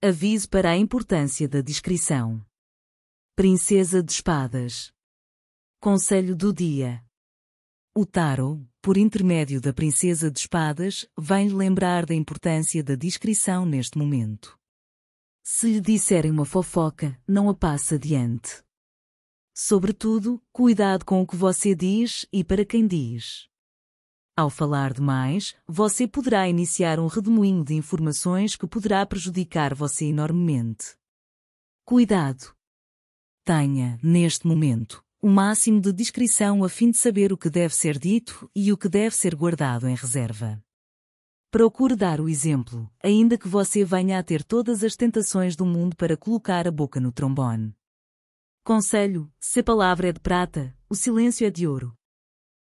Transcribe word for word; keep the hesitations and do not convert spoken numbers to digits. Aviso para a importância da discrição. Princesa de Espadas. Conselho do dia. O tarô, por intermédio da Princesa de Espadas, vem-lhe lembrar da importância da discrição neste momento. Se lhe disserem uma fofoca, não a passe adiante. Sobretudo, cuidado com o que você diz e para quem diz. Ao falar demais, você poderá iniciar um redemoinho de informações que poderá prejudicar você enormemente. Cuidado! Tenha, neste momento, o máximo de discrição a fim de saber o que deve ser dito e o que deve ser guardado em reserva. Procure dar o exemplo, ainda que você venha a ter todas as tentações do mundo para colocar a boca no trombone. Conselho: se a palavra é de prata, o silêncio é de ouro.